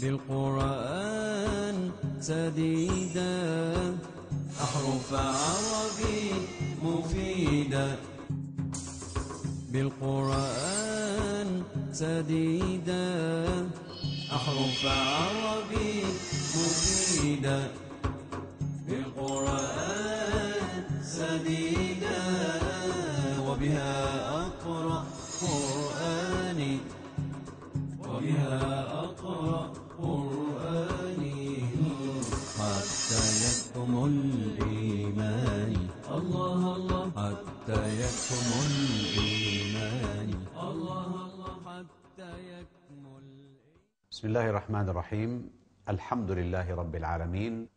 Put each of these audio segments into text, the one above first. بالقرآن سديدا، أحرف عربي مفيدا، بالقرآن سديدا، أحرف عربي مفيدا، بالقرآن سديدا، وبها أقرأ قرآني، وبها أقرأ قرآني حتى يكمل إيماني. الله الله حتى يكمل إيماني. الله الله حتى يكمل. بسم الله الرحمن الرحيم. الحمد لله رب العالمين،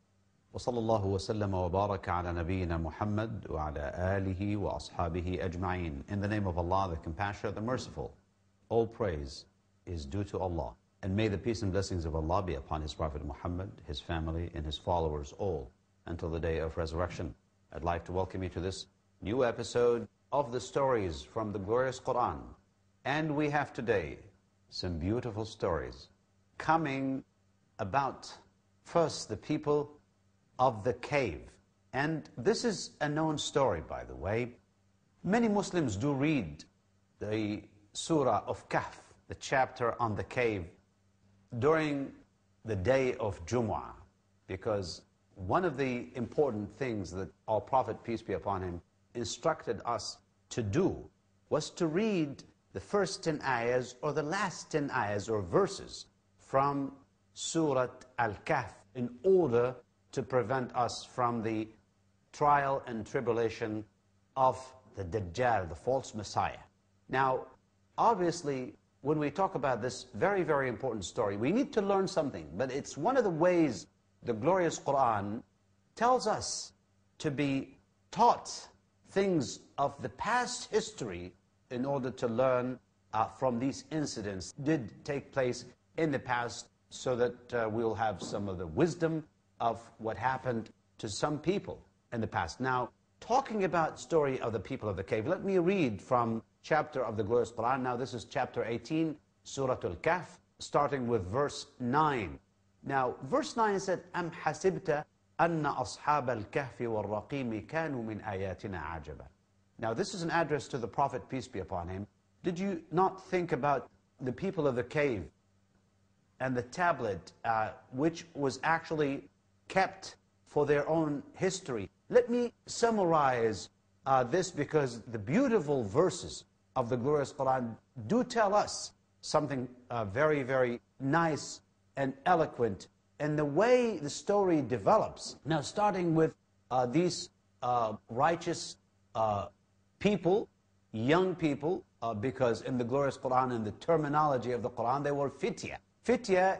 وصلى الله وسلم وبارك على نبينا Muhammad وعلى آله وأصحابه أجمعين. In the name of Allah, the Compassionate, the Merciful, all praise is due to Allah. And may the peace and blessings of Allah be upon His Prophet Muhammad, his family, and his followers all until the day of resurrection. I'd like to welcome you to this new episode of the stories from the glorious Quran. And we have today some beautiful stories coming about first the people of the cave. And this is a known story, by the way. Many Muslims do read the Surah of Kahf, the chapter on the cave, during the day of Jumu'ah, because one of the important things that our Prophet, peace be upon him, instructed us to do was to read the first 10 ayahs or the last 10 ayahs or verses from Surah Al-Kahf in order to prevent us from the trial and tribulation of the Dajjal, the false Messiah. Now, obviously, when we talk about this very, very important story, we need to learn something, but it's one of the ways the glorious Quran tells us to be taught things of the past history in order to learn from these incidents did take place in the past, so that we'll have some of the wisdom of what happened to some people in the past. Now, talking about story of the people of the cave, let me read from chapter of the glorious Quran. Now, this is chapter 18, Surah Al-Kahf, starting with verse 9. Now, verse 9 said, أَمْ حَسِبْتَ أَنَّ أَصْحَابَ الْكَهْفِ وَالرَّقِيمِ كَانُوا مِنْ آيَاتِنَا عَجَبًا. Now, this is an address to the Prophet, peace be upon him. Did you not think about the people of the cave and the tablet, which was actually kept for their own history? Let me summarize this, because the beautiful verses of the glorious Quran do tell us something very, very nice and eloquent, and the way the story develops. Now, starting with these righteous people, young people, because in the glorious Quran, in the terminology of the Quran, they were fitya. Fitya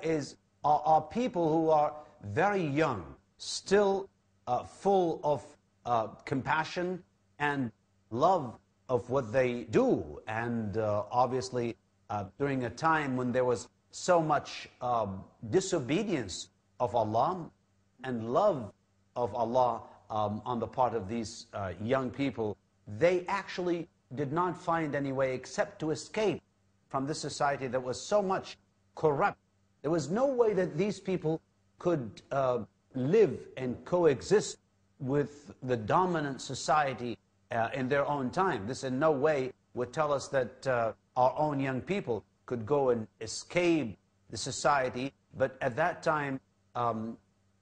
are people who are very young, still full of compassion and love of what they do. And obviously, during a time when there was so much disobedience of Allah and love of Allah on the part of these young people, they actually did not find any way except to escape from this society that was so much corrupt. There was no way that these people could live and coexist with the dominant society in their own time. This in no way would tell us that our own young people could go and escape the society, but at that time,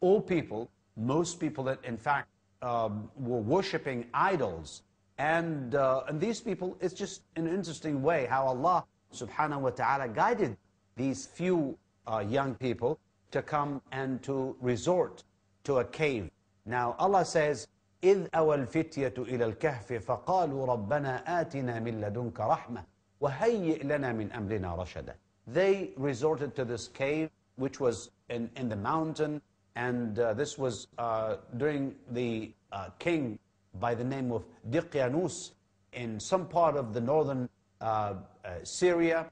all people, most people that in fact were worshipping idols, and these people, it's just an interesting way how Allah subhanahu wa ta'ala guided these few young people to come and to resort to a cave. Now Allah says, إِذْ أَوَى الْفِتْيَةُ إِلَى الْكَهْفِ فَقَالُوا رَبَّنَا آتِنَا مِنْ لَدُنْكَ رَحْمَةً وَهَيِّئْ لَنَا مِنْ أَمْرِنَا رَشَدًا. They resorted to this cave, which was in the mountain, and this was during the king by the name of Diqyanus in some part of the northern Syria,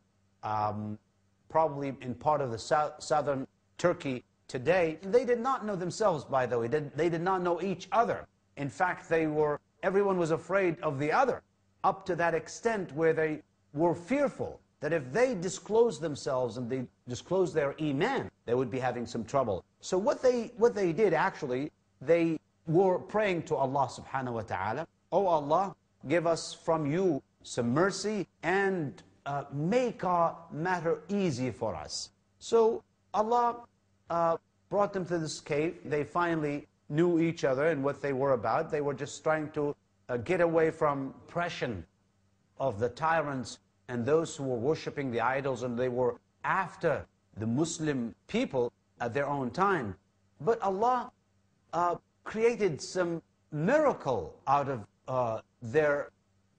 probably in part of the southern Turkey today. They did not know themselves, by the way. They did not know each other. In fact, everyone was afraid of the other, up to that extent where they were fearful that if they disclose themselves and they disclose their iman, they would be having some trouble. So what they did actually, they were praying to Allah subhanahu wa ta'ala, "Oh Allah, give us from you some mercy and make our matter easy for us." So Allah brought them to this cave. They finally knew each other and what they were about. They were just trying to get away from oppression of the tyrants and those who were worshipping the idols, and they were after the Muslim people at their own time. But Allah created some miracle out of their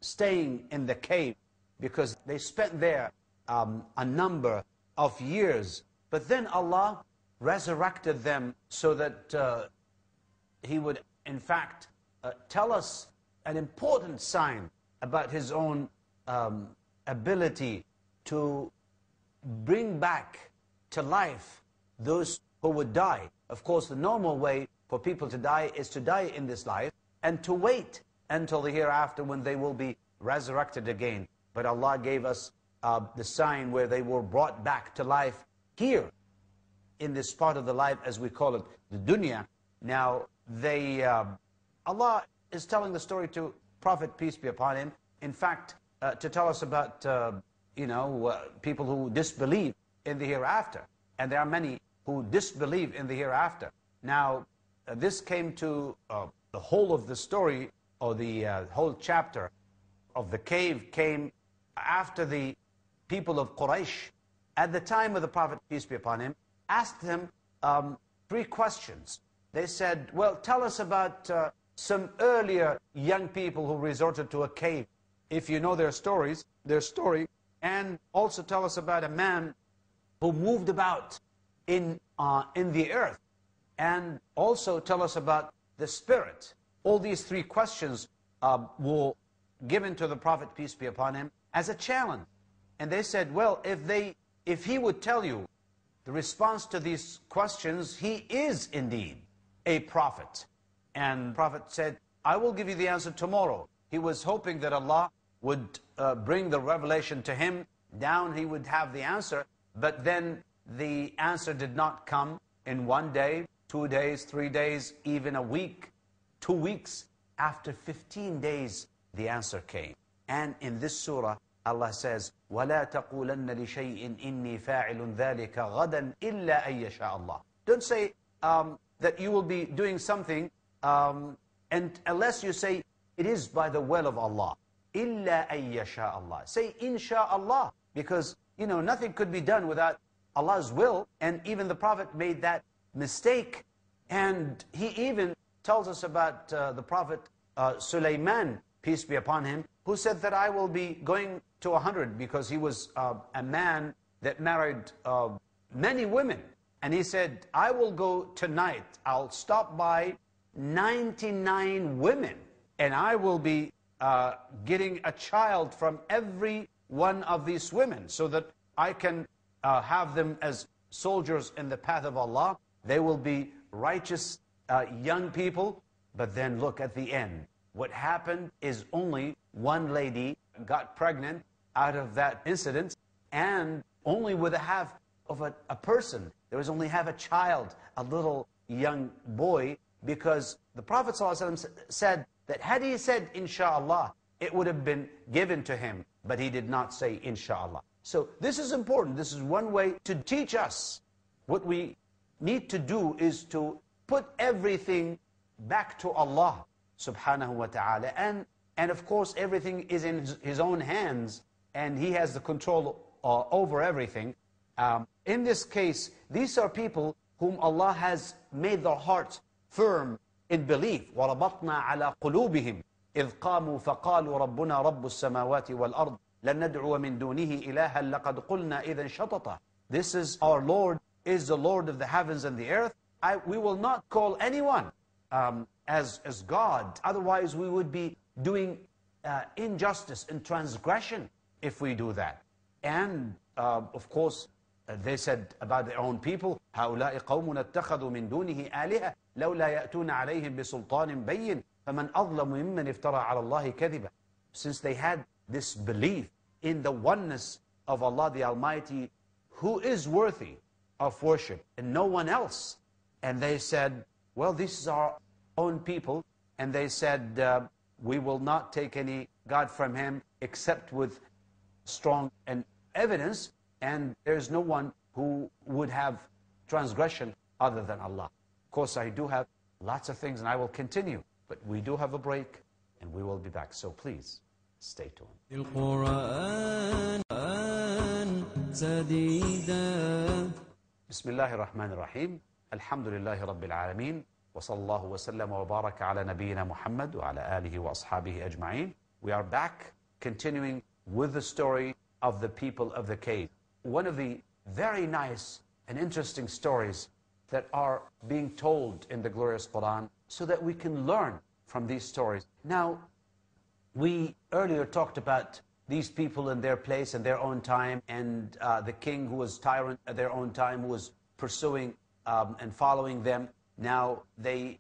staying in the cave, because they spent there a number of years. But then Allah resurrected them so that He would, in fact, tell us an important sign about His own ability to bring back to life those who would die. Of course, the normal way for people to die is to die in this life and to wait until the hereafter when they will be resurrected again. But Allah gave us the sign where they were brought back to life here in this part of the life, as we call it, the dunya. Now, Allah is telling the story to Prophet, peace be upon him, in fact, to tell us about, people who disbelieve in the hereafter. And there are many who disbelieve in the hereafter. Now, this came to the whole of the story, or the whole chapter of the cave came after the people of Quraysh, at the time of the Prophet, peace be upon him, asked him three questions. They said, well, tell us about some earlier young people who resorted to a cave, if you know their story, and also tell us about a man who moved about in the earth, and also tell us about the spirit. All these three questions were given to the Prophet, peace be upon him, as a challenge. And they said, well, if he would tell you the response to these questions, he is indeed a prophet. And the Prophet said, I will give you the answer tomorrow. He was hoping that Allah would bring the revelation to him down, he would have the answer. But then the answer did not come in one day, 2 days, 3 days, even a week, 2 weeks. After 15 days, the answer came. And in this surah, Allah says, وَلَا تَقُولَنَّ لِشَيْءٍ إِنِّي فَاعِلٌ ذَلِكَ غَدًا إِلَّا أَن يَشَاءَ اللَّهُ. Don't say that you will be doing something and unless you say, it is by the will of Allah. إِلَّا أَن يَشَاءَ اللَّهُ. Say, insha'Allah, because, nothing could be done without Allah's will, and even the Prophet made that mistake. And he even tells us about the Prophet Sulaiman, peace be upon him, who said that I will be going to 100, because he was a man that married many women. And he said, I will go tonight, I'll stop by 99 women, and I will be getting a child from every one of these women, so that I can have them as soldiers in the path of Allah. They will be righteous young people. But then look at the end. What happened is only one lady got pregnant out of that incident, and only with a half of a person. There was only half a child, a little young boy, because the Prophet ﷺ said that had he said, insha'Allah, it would have been given to him, but he did not say, insha'Allah. So this is important. This is one way to teach us. What we need to do is to put everything back to Allah subhanahu wa ta'ala, and of course everything is in his own hands, and he has the control over everything. In this case, these are people whom Allah has made their hearts firm in belief. وَرَبَطْنَا عَلَىٰ قُلُوبِهِمْ إِذْ قَامُوا فَقَالُوا رَبُّنَا رَبُّ السَّمَاوَاتِ وَالْأَرْضِ لَنْ نَدْعُوَ مِن دُونِهِ إِلَهًا لَقَدْ قُلْنَا إِذًا شَطَطًا. This is our Lord, is the Lord of the heavens and the earth. We will not call anyone as God, otherwise we would be doing injustice and transgression if we do that. And of course, they said about their own people, هَؤُلَاءِ قَوْمُنَ اتَّخَذُوا مِن دُونِهِ آلِهَةً لَوْلَا يَأْتُونَ عَلَيْهِمْ بِسُلْطَانٍ بَيِّنٍ فَمَنْ أَظْلَمُ مِمَّنِ افْتَرَى عَلَى اللَّهِ كَذِبًا. Since they had this belief in the oneness of Allah the Almighty, who is worthy of worship and no one else. And they said, well, this is our own people. And they said, we will not take any God from him except with strong and evidence. And there is no one who would have transgression other than Allah. Of course, I do have lots of things and I will continue. But we do have a break and we will be back. So please, stay tuned. بسم الله الرحمن الرحيم. الحمد لله رب العالمين، وصلى الله وسلم وبارك على نبينا محمد وعلى آله وأصحابه أجمعين. We are back continuing with the story of the people of the cave. One of the very nice and interesting stories that are being told in the glorious Quran so that we can learn from these stories. Now, we earlier talked about these people in their place and their own time, and the king who was tyrant at their own time, who was pursuing and following them. Now they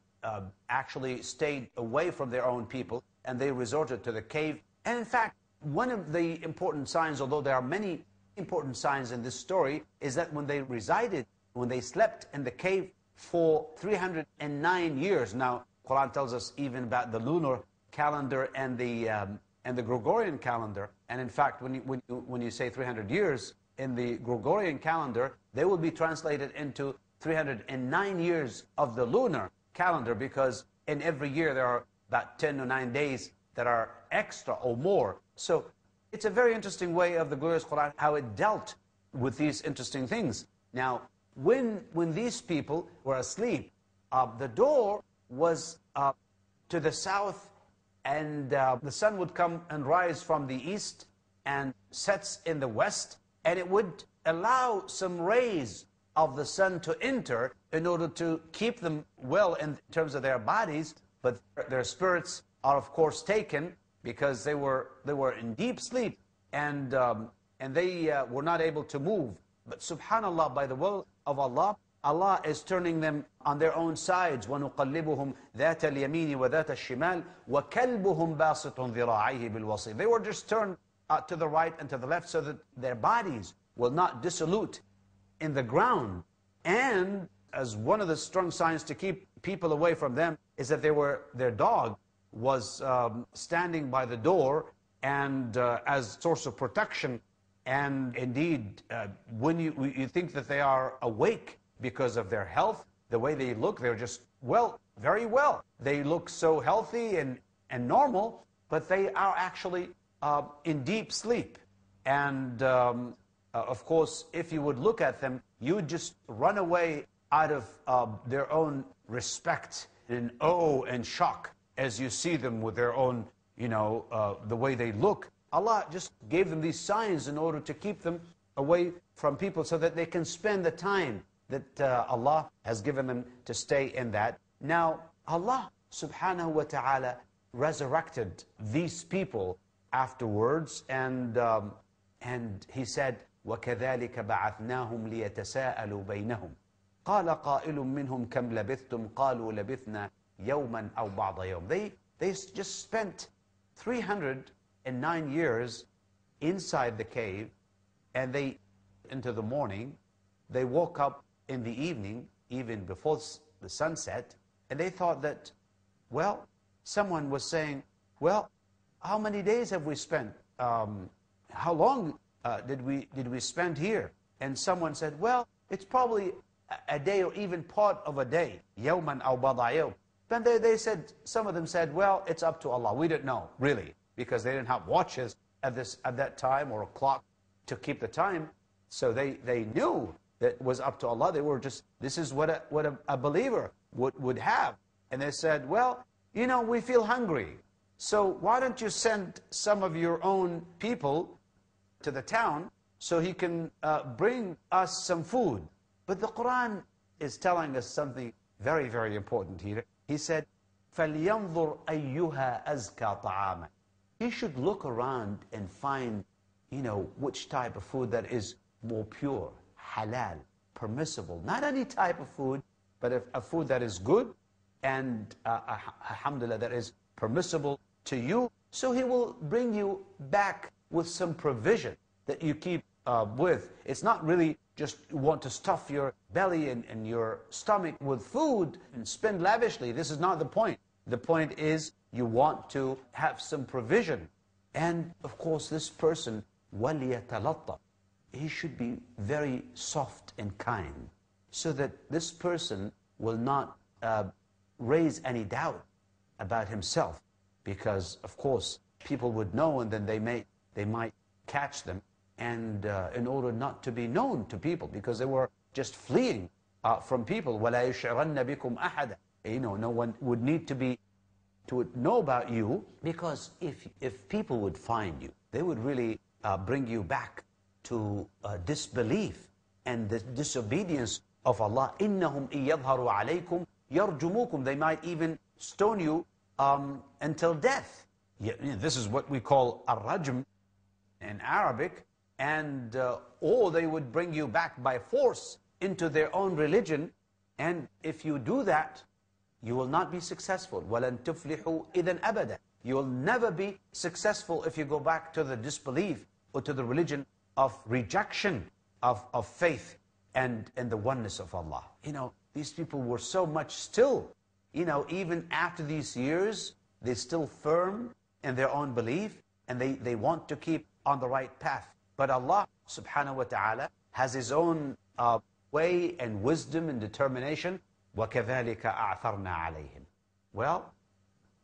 actually stayed away from their own people and they resorted to the cave. And in fact, one of the important signs, although there are many important signs in this story, is that when they slept in the cave for 309 years. Now, Quran tells us even about the lunar calendar and the Gregorian calendar. And in fact, when you say 300 years in the Gregorian calendar, they will be translated into 309 years of the lunar calendar, because in every year there are about 10 or 9 days that are extra or more. So it's a very interesting way of the glorious Quran, how it dealt with these interesting things. Now, when these people were asleep, the door was to the south, and the sun would come and rise from the east and sets in the west, and it would allow some rays of the sun to enter in order to keep them well in terms of their bodies, but their spirits are of course taken because they were in deep sleep, and they were not able to move. But subhanallah, by the will of Allah, Allah is turning them on their own sides. وَنُقَلِّبُهُمْ ذَاتَ الْيَمِينِ وَذَاتَ الشِّمَالِ وَكَلْبُهُمْ بَاسِطٌ ذِرَاعَيْهِ بِالْوَصِيِّ. They were just turned to the right and to the left so that their bodies will not dissolute in the ground. And as one of the strong signs to keep people away from them is that their dog was standing by the door and as source of protection. And indeed, when you think that they are awake because of their health, the way they look, they're just, well, very well. They look so healthy and normal, but they are actually in deep sleep. And of course, if you would look at them, you would just run away out of their own respect and awe and shock as you see them with their own, the way they look. Allah just gave them these signs in order to keep them away from people so that they can spend the time that Allah has given them to stay in that. Now, Allah subhanahu wa ta'ala resurrected these people afterwards, and He said, وَكَذَلِكَ بَعَثْنَاهُمْ لِيَتَسَاءَلُوا بَيْنَهُمْ قَالَ قَائِلٌ مِّنْهُمْ كَمْ لَبِثْتُمْ قَالُوا لَبِثْنَا يَوْمًا أَوْ بَعْضَ يَوْمٍ. They just spent 309 years inside the cave, and they into the morning, they woke up in the evening, even before the sunset, and they thought that, well, someone was saying, well, how many days have we spent? How long did we spend here? And someone said, well, it's probably a day or even part of a day. يَوْمًا أَوْ بَضَعَ يَوْمٍ. Then they said, some of them said, well, it's up to Allah. We don't know, really, because they didn't have watches at that time or a clock to keep the time. So they knew that it was up to Allah. They were just, this is what a believer would have. And they said, well, we feel hungry. So why don't you send some of your own people to the town so he can bring us some food? But the Quran is telling us something very, very important here. He said, فَلْيَنْظُرْ أَيُّهَا أَزْكَى طَعَامًا. He should look around and find, which type of food that is more pure, halal, permissible. Not any type of food, but a food that is good and, alhamdulillah, that is permissible to you. So he will bring you back with some provision that you keep with. It's not really just want to stuff your belly and your stomach with food and spend lavishly. This is not the point. The point is you want to have some provision. And of course this person, وَلْيَتَلَطَّفْ, he should be very soft and kind, so that this person will not raise any doubt about himself, because of course people would know and then they might catch them, and in order not to be known to people, because they were just fleeing from people. وَلَا يُشْعِرَنَّ بِكُمْ أَحَدًا, you know, no one would need to know about you, because if people would find you, they would really bring you back to disbelief and the disobedience of Allah. إِنَّهُمْ إِيَظْهَرُوا عَلَيْكُمْ يَرْجُمُوكُمْ, they might even stone you until death. Yeah, this is what we call الرجم in Arabic. And or they would bring you back by force into their own religion, and if you do that, you will not be successful. وَلَن تُفْلِحُوا إِذًا أَبَدًا, you will never be successful if you go back to the disbelief or to the religion of rejection of faith and the oneness of Allah. You know, these people were so much still, you know, even after these years, they're still firm in their own belief, and they want to keep on the right path. But Allah subhanahu wa ta'ala has His own way and wisdom and determination. وَكَذَلِكَ أَعْثَرْنَا عَلَيْهِمْ. Well,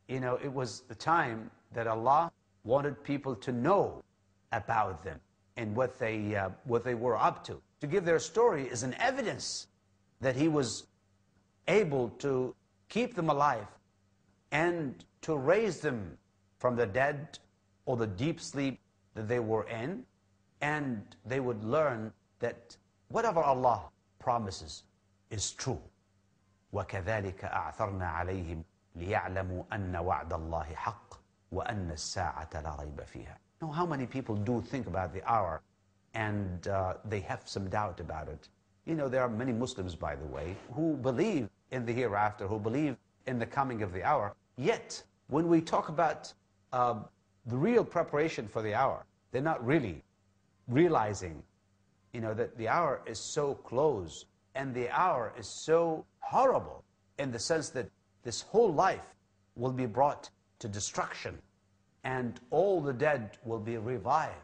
you know, it was the time that Allah wanted people to know about them and what they were up to. To give their story is an evidence that He was able to keep them alive and to raise them from the dead or the deep sleep that they were in. And they would learn that whatever Allah promises is true. وَكَذَلِكَ أَعْثَرْنَا عَلَيْهِمْ لِيَعْلَمُوا أَنَّ وَعْدَ اللَّهِ حَقٌّ وَأَنَّ السَّاعَةَ لَا رَيْبَ فِيهَا. Now, how many people do think about the hour and they have some doubt about it? You know, there are many Muslims, by the way, who believe in the hereafter, who believe in the coming of the hour. Yet, when we talk about the real preparation for the hour, they're not really realizing, you know, that the hour is so close and the hour is so horrible, in the sense that this whole life will be brought to destruction and all the dead will be revived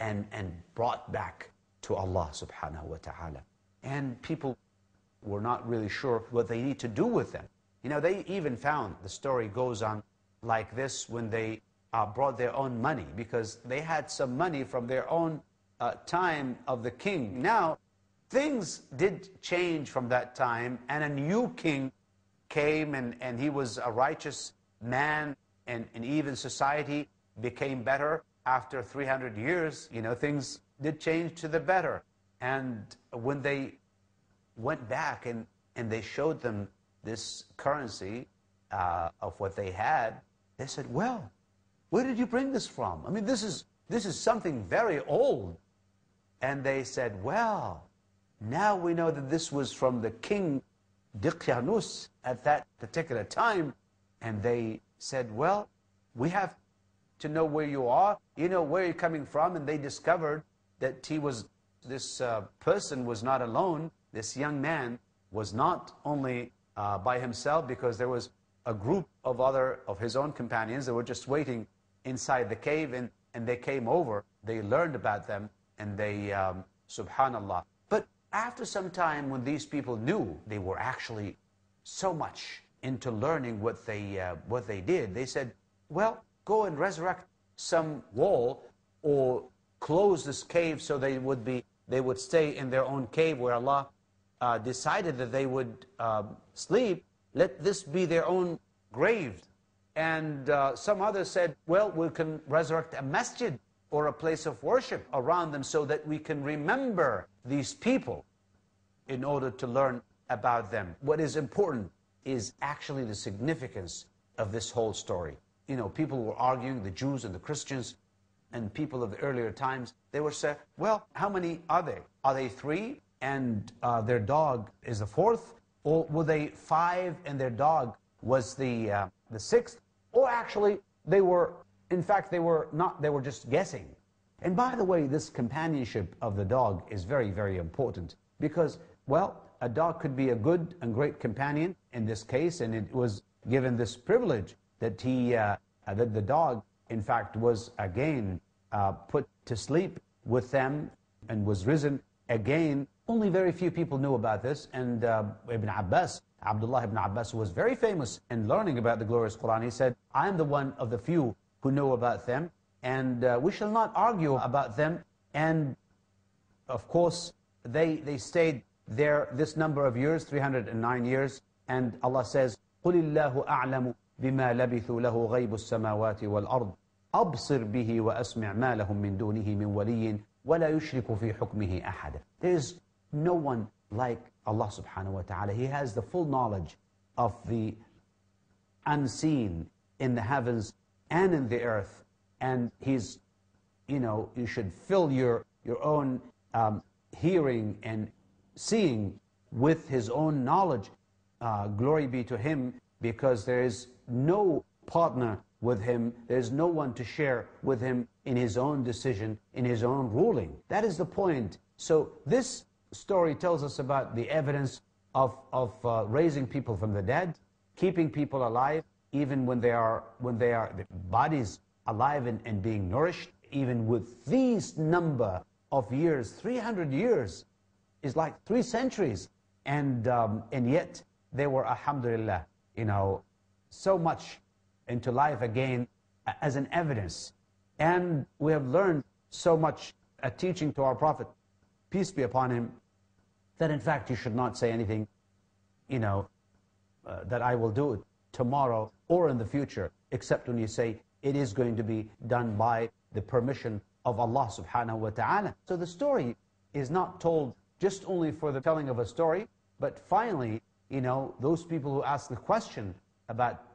and brought back to Allah subhanahu wa ta'ala. And people were not really sure what they need to do with them. You know, they even found, the story goes on like this, when they brought their own money, because they had some money from their own time of the king. Now, things did change from that time, and a new king came, and he was a righteous man, and even society became better after 300 years. You know, things did change to the better. And when they went back and they showed them this currency of what they had, they said, well, where did you bring this from? I mean, this is something very old. And they said, well, now we know that this was from the king Diqyanus at that particular time. And they said, well, we have to know where you are, you know, where you're coming from. And they discovered that this person was not alone. This young man was not only by himself, because there was a group of his own companions that were just waiting inside the cave, and they came over, they learned about them, and they, subhanallah. But after some time, when these people knew, they were actually so much into learning what they did, they said, well, go and resurrect some wall or close this cave, so they would stay in their own cave where Allah decided that they would sleep. Let this be their own grave. And some others said, well, we can resurrect a masjid or a place of worship around them, so that we can remember these people in order to learn about them. What is important is actually the significance of this whole story. You know, people were arguing, the Jews and the Christians and people of the earlier times, they were saying, well, how many are they? Are they three and their dog is the fourth? Or were they five and their dog was the sixth? Or actually, they were, in fact, they were not, they were just guessing. And by the way, this companionship of the dog is very, very important because, well, a dog could be a good and great companion in this case, and it was given this privilege that that the dog, in fact, was again put to sleep with them and was risen again. Only very few people knew about this, and Abdullah Ibn Abbas was very famous in learning about the glorious Quran. He said, I am the one of the few who know about them, and we shall not argue about them. And of course, they stayed there this number of years, 309 years, and Allah says, قُلِ اللَّهُ أَعْلَمُ بِمَا لَبِثُوا لَهُ غَيْبُ السَّمَاوَاتِ وَالْأَرْضِ أَبْصِرْ بِهِ وَأَسْمِعْ مَا لَهُمْ مِنْ دُونِهِ مِنْ وَلِيٍّ وَلَا يُشْرِكُ فِي حُكْمِهِ أَحَدًا. There is no one like Allah subhanahu wa ta'ala. He has the full knowledge of the unseen in the heavens and in the earth. And He's, you know, you should fill your own hearing and seeing with His own knowledge. Glory be to Him, because there is no partner with Him. There is no one to share with Him in His own decision, in His own ruling. That is the point. So this story tells us about the evidence of raising people from the dead, keeping people alive even when they are the bodies alive and being nourished. Even with these number of years, 300 years is like 3 centuries, and yet they were, alhamdulillah, you know, so much into life again as an evidence. And we have learned so much a teaching to our Prophet, peace be upon him, that in fact you should not say anything, you know, that I will do it tomorrow or in the future, except when you say it is going to be done by the permission of Allah subhanahu wa ta'ala. So the story is not told just only for the telling of a story, but finally, you know, those people who ask the question about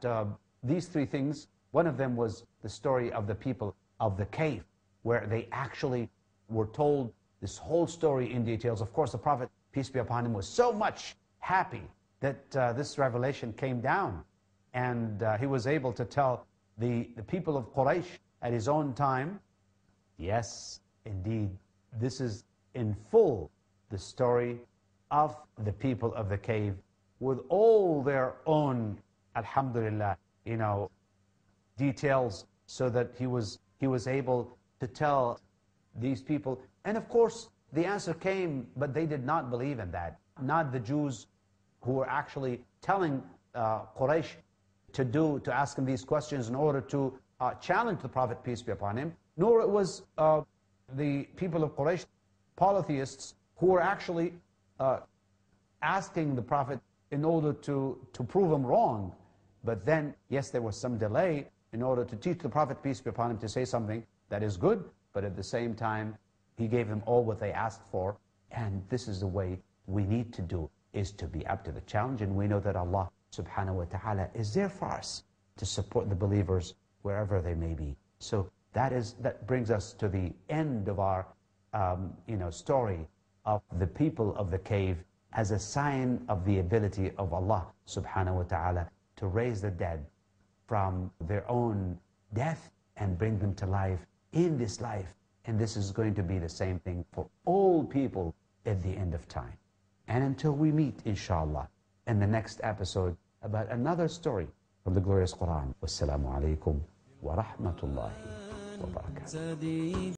these 3 things, one of them was the story of the people of the cave, where they actually were told this whole story in details. Of course, the Prophet, peace be upon him, was so much happy that this revelation came down, and he was able to tell the people of Quraysh at his own time, yes, indeed, this is in full the story of the people of the cave, with all their own, alhamdulillah, you know, details, so that he was able to tell these people. And of course, the answer came, but they did not believe in that. Not the Jews who were actually telling Quraysh to ask him these questions in order to challenge the Prophet, peace be upon him, nor it was the people of Quraysh, polytheists, who were actually asking the Prophet in order to prove him wrong. But then, yes, there was some delay in order to teach the Prophet, peace be upon him, to say something that is good, but at the same time, he gave them all what they asked for. And this is the way we need to do, is to be up to the challenge. And we know that Allah subhanahu wa ta'ala is there for us to support the believers wherever they may be. So that brings us to the end of our you know, story of the people of the cave, as a sign of the ability of Allah subhanahu wa ta'ala to raise the dead from their own death and bring them to life in this life. And this is going to be the same thing for all people at the end of time. And until we meet, inshallah, in the next episode about another story from the glorious Quran. Wassalamu alaikum wa rahmatullahi wa barakatuh.